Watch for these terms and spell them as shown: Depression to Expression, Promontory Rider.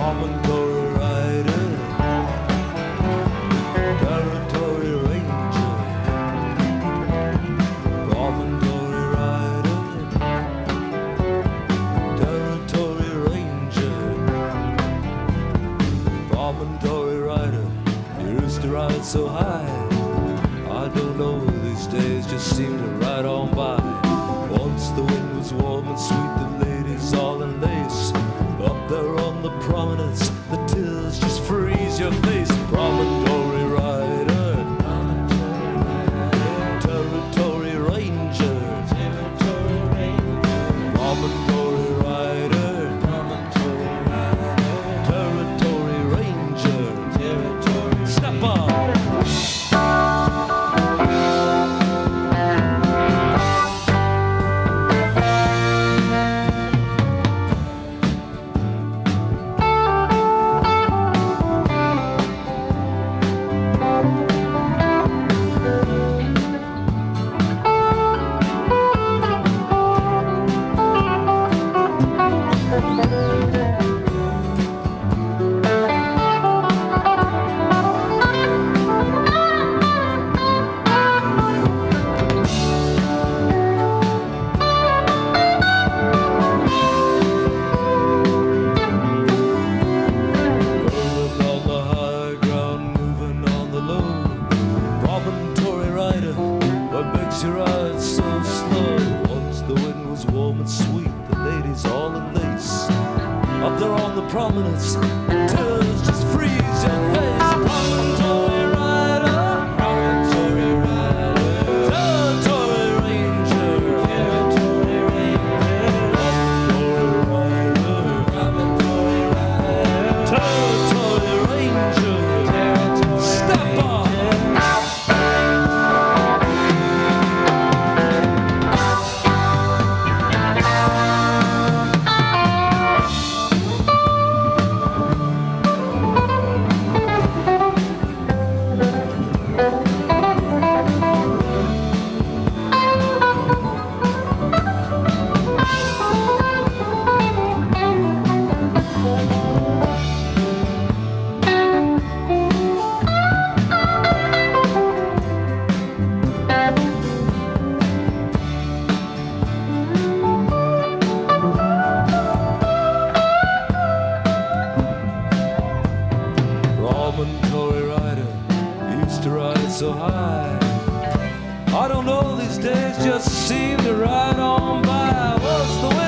Promontory Rider, Territory Ranger. Promontory Rider, Territory Ranger. Promontory Rider, you used to ride so high. I don't know, these days just seem to ride on by. Once the wind was warm and sweet, the ladies all in lace. Up there on the prominence, the tears just freeze your face. Promontory Rider, Territory Ranger, Promontory Rider, Territory Ranger. Step up! Up there on the prominence, the tears just freeze your face. Promontory Rider, Promontory Rider, Territory Ranger, Territory Ranger, Promontory Rider, Promontory Rider, Territory Ranger, Territory. Step up! Promontory Rider, used to ride so high. I don't know, these days just seem to ride on by. What's the